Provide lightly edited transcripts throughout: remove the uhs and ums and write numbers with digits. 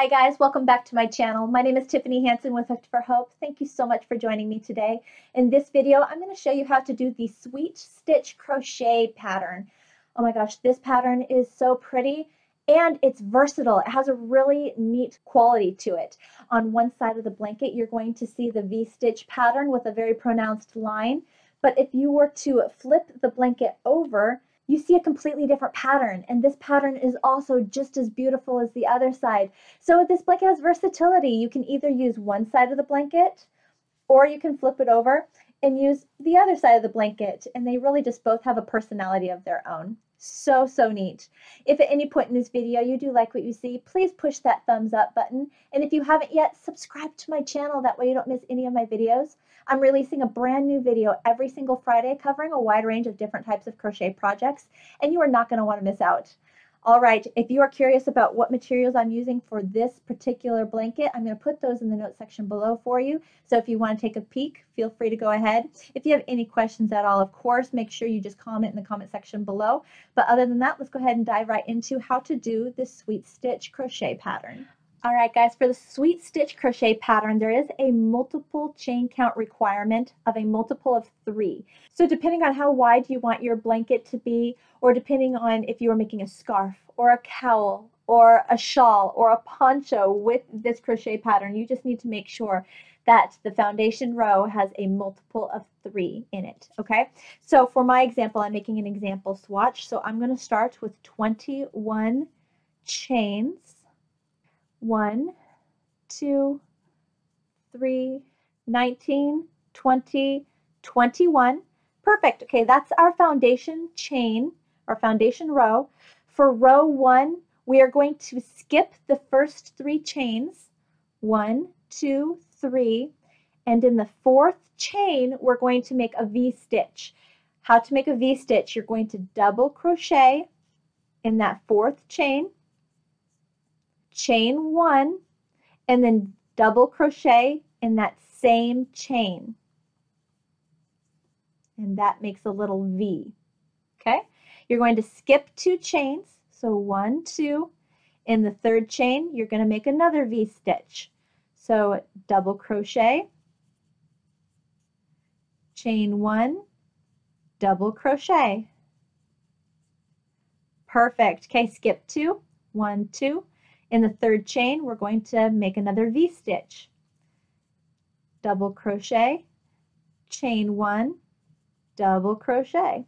Hi guys, welcome back to my channel. My name is Tiffany Hansen with Hooked for Hope. Thank you so much for joining me today. In this video, I'm going to show you how to do the Sweet Stitch crochet pattern. Oh my gosh, this pattern is so pretty and it's versatile. It has a really neat quality to it. On one side of the blanket, you're going to see the V-stitch pattern with a very pronounced line. But if you were to flip the blanket over, you see a completely different pattern, and this pattern is also just as beautiful as the other side. So this blanket has versatility. You can either use one side of the blanket, or you can flip it over and use the other side of the blanket, and they really just both have a personality of their own. So, so neat. If at any point in this video you do like what you see, please push that thumbs up button. And if you haven't yet, subscribe to my channel. That way you don't miss any of my videos. I'm releasing a brand new video every single Friday covering a wide range of different types of crochet projects, and you are not going to want to miss out. All right, if you are curious about what materials I'm using for this particular blanket, I'm going to put those in the notes section below for you. So if you want to take a peek, feel free to go ahead. If you have any questions at all, of course, make sure you just comment in the comment section below. But other than that, let's go ahead and dive right into how to do this Sweet Stitch crochet pattern. All right, guys, for the Sweet Stitch crochet pattern, there is a multiple chain count requirement of a multiple of 3. So depending on how wide you want your blanket to be, or depending on if you are making a scarf or a cowl or a shawl or a poncho with this crochet pattern, you just need to make sure that the foundation row has a multiple of 3 in it, okay? So for my example, I'm making an example swatch. So I'm going to start with 21 chains. 1, 2, 3, 19, 20, 21. Perfect. Okay, that's our foundation chain, our foundation row. For row 1, we are going to skip the first 3 chains, 1, 2, 3, and in the 4th chain, we're going to make a V-stitch. How to make a V-stitch? You're going to double crochet in that 4th chain, chain 1, and then double crochet in that same chain, and that makes a little V. Okay, you're going to skip 2 chains, so 1, 2, in the 3rd chain you're going to make another V stitch, so double crochet, chain 1, double crochet. Perfect. Okay, skip 2, 1, 2. In the 3rd chain, we're going to make another V-stitch, double crochet, chain 1, double crochet.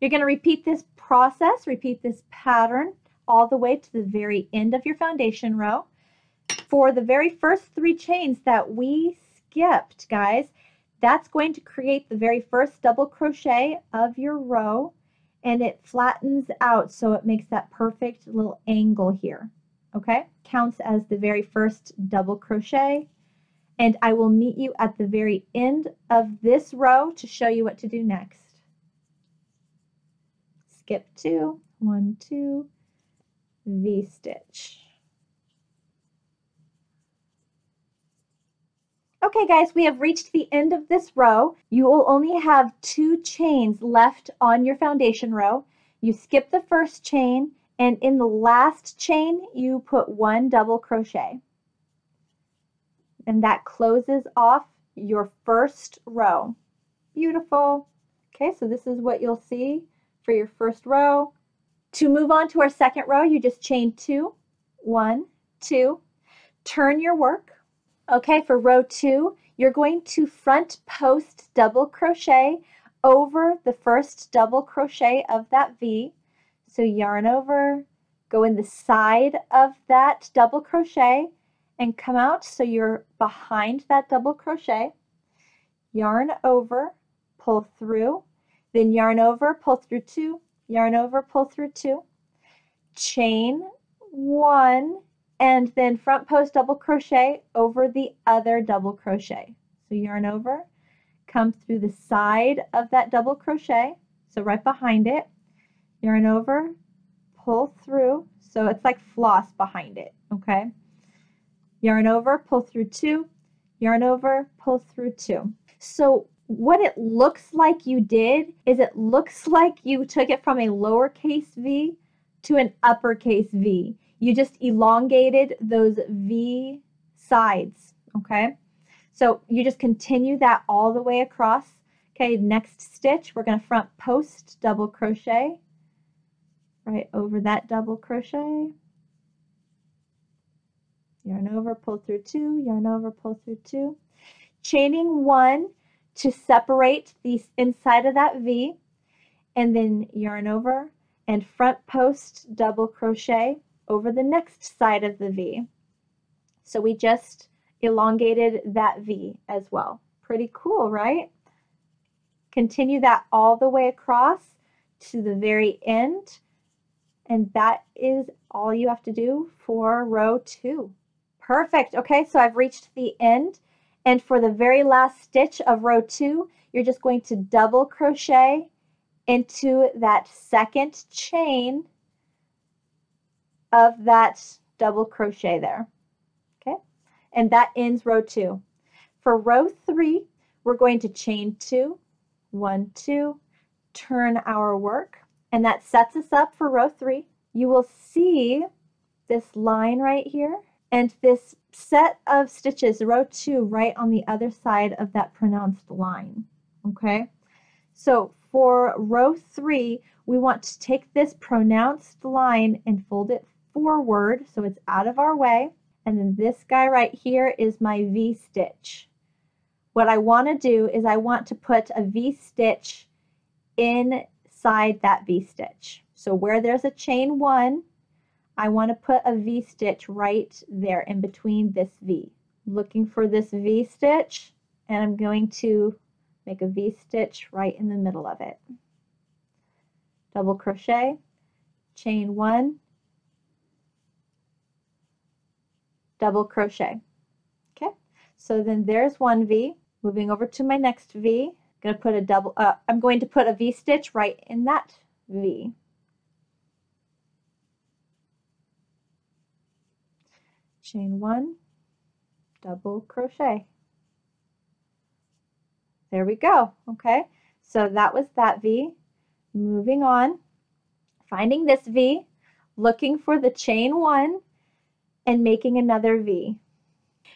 You're going to repeat this process, repeat this pattern all the way to the very end of your foundation row. For the very first 3 chains that we skipped, guys, that's going to create the very first double crochet of your row, and it flattens out, so it makes that perfect little angle here, okay? Counts as the very first double crochet, and I will meet you at the very end of this row to show you what to do next. Skip 2, 1, 2, V-stitch. Okay guys, we have reached the end of this row. You will only have 2 chains left on your foundation row. You skip the first chain, and in the last chain you put 1 double crochet. And that closes off your first row. Beautiful. Okay, so this is what you'll see for your first row. To move on to our second row, you just chain 2, 1, 2, turn your work. Okay, for row 2, you're going to front post double crochet over the first double crochet of that V. So yarn over, go in the side of that double crochet, and come out so you're behind that double crochet. Yarn over, pull through, then yarn over, pull through 2, yarn over, pull through 2, chain 1, and then front post double crochet over the other double crochet. So yarn over, come through the side of that double crochet, so right behind it, yarn over, pull through, so it's like floss behind it, okay? Yarn over, pull through 2, yarn over, pull through 2. So what it looks like you did is it looks like you took it from a lowercase V to an uppercase V. You just elongated those V sides, okay? So you just continue that all the way across. Okay, next stitch, we're going to front post double crochet right over that double crochet. Yarn over, pull through two, yarn over, pull through two. Chaining one to separate the inside of that V, and then yarn over and front post double crochet over the next side of the V. So we just elongated that V as well. Pretty cool, right? Continue that all the way across to the very end, and that is all you have to do for row two. Perfect. Okay, so I've reached the end, and for the very last stitch of row two, you're just going to double crochet into that second chain of that double crochet there. Okay, and that ends row two. For row three, we're going to chain two, 1, 2, turn our work, and that sets us up for row three. You will see this line right here and this set of stitches, row two, right on the other side of that pronounced line. Okay, so for row three, we want to take this pronounced line and fold it forward so it's out of our way, and then this guy right here is my V stitch. What I want to do is I want to put a V stitch inside that V stitch. So where there's a chain one, I want to put a V stitch right there in between this V. Looking for this V stitch, and I'm going to make a V stitch right in the middle of it. Double crochet, chain one, double crochet. Okay, so then there's one V. Moving over to my next V, I'm going to put a V stitch right in that V. Chain one, double crochet. There we go. Okay, so that was that V. Moving on, finding this V, looking for the chain one, and making another V.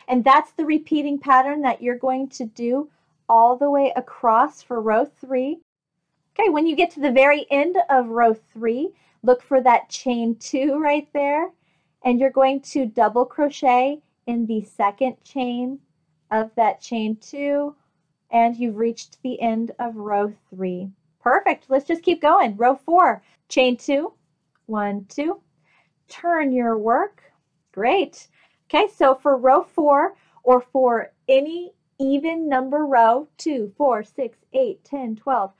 And that's the repeating pattern that you're going to do all the way across for row three. Okay, when you get to the very end of row three, look for that chain two right there, and you're going to double crochet in the second chain of that chain two, and you've reached the end of row three. Perfect. Let's just keep going. Row four, chain two, 1, 2, turn your work. Great. Okay, so for row four, or for any even number row, 2, 4, 6, 8, 10, 12,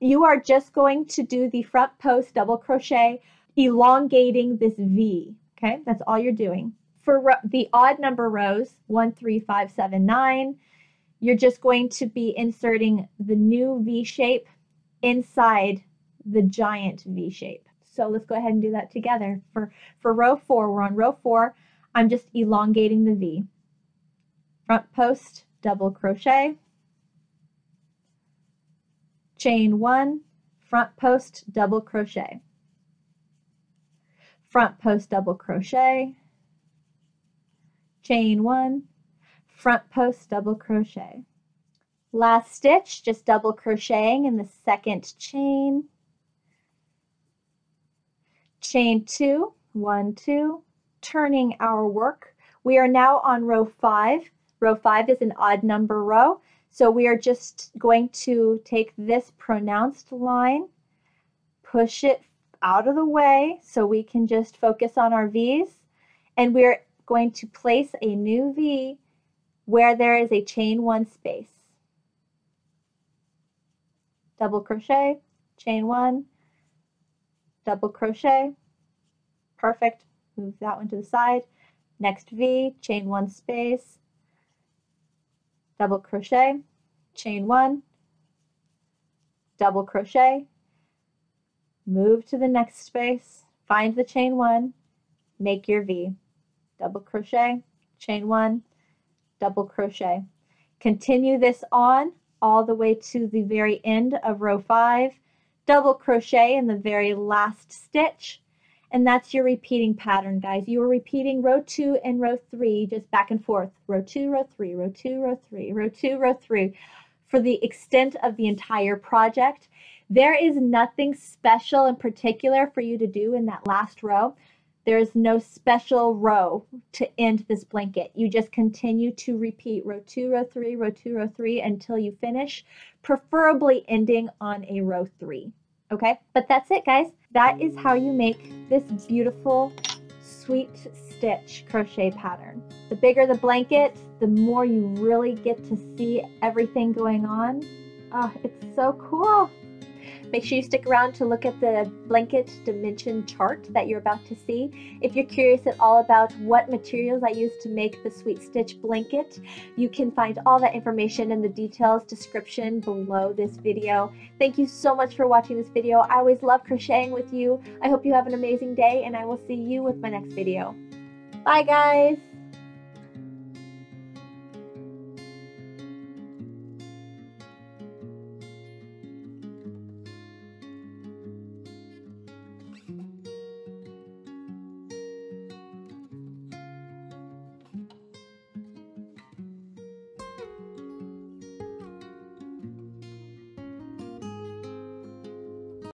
you are just going to do the front post double crochet, elongating this V. Okay, that's all you're doing. For the odd number rows, 1, 3, 5, 7, 9, you're just going to be inserting the new V shape inside the giant V shape. So let's go ahead and do that together. For row four, we're on row four. I'm just elongating the V. Front post double crochet, chain one, front post double crochet, front post double crochet, chain one, front post double crochet. Last stitch, just double crocheting in the second chain, chain two, 1, 2, turning our work. We are now on row five. Row five is an odd number row, so we are just going to take this pronounced line, push it out of the way so we can just focus on our V's, and we're going to place a new V where there is a chain one space. Double crochet, chain one, double crochet. Perfect. Move that one to the side. Next V, chain one space, double crochet, chain one, double crochet, move to the next space, find the chain one, make your V, double crochet, chain one, double crochet. Continue this on all the way to the very end of row five, double crochet in the very last stitch, And that's your repeating pattern, guys. You are repeating row 2 and row 3, just back and forth. Row 2, row 3, row 2, row 3, row 2, row 3, for the extent of the entire project. There is nothing special in particular for you to do in that last row. There is no special row to end this blanket. You just continue to repeat row 2, row 3, row 2, row 3 until you finish, preferably ending on a row 3. Okay, but that's it, guys. That is how you make this beautiful Sweet Stitch crochet pattern. The bigger the blanket, the more you really get to see everything going on. Oh, it's so cool. Make sure you stick around to look at the blanket dimension chart that you're about to see. If you're curious at all about what materials I used to make the Sweet Stitch blanket, you can find all that information in the details description below this video. Thank you so much for watching this video. I always love crocheting with you. I hope you have an amazing day, and I will see you with my next video. Bye, guys!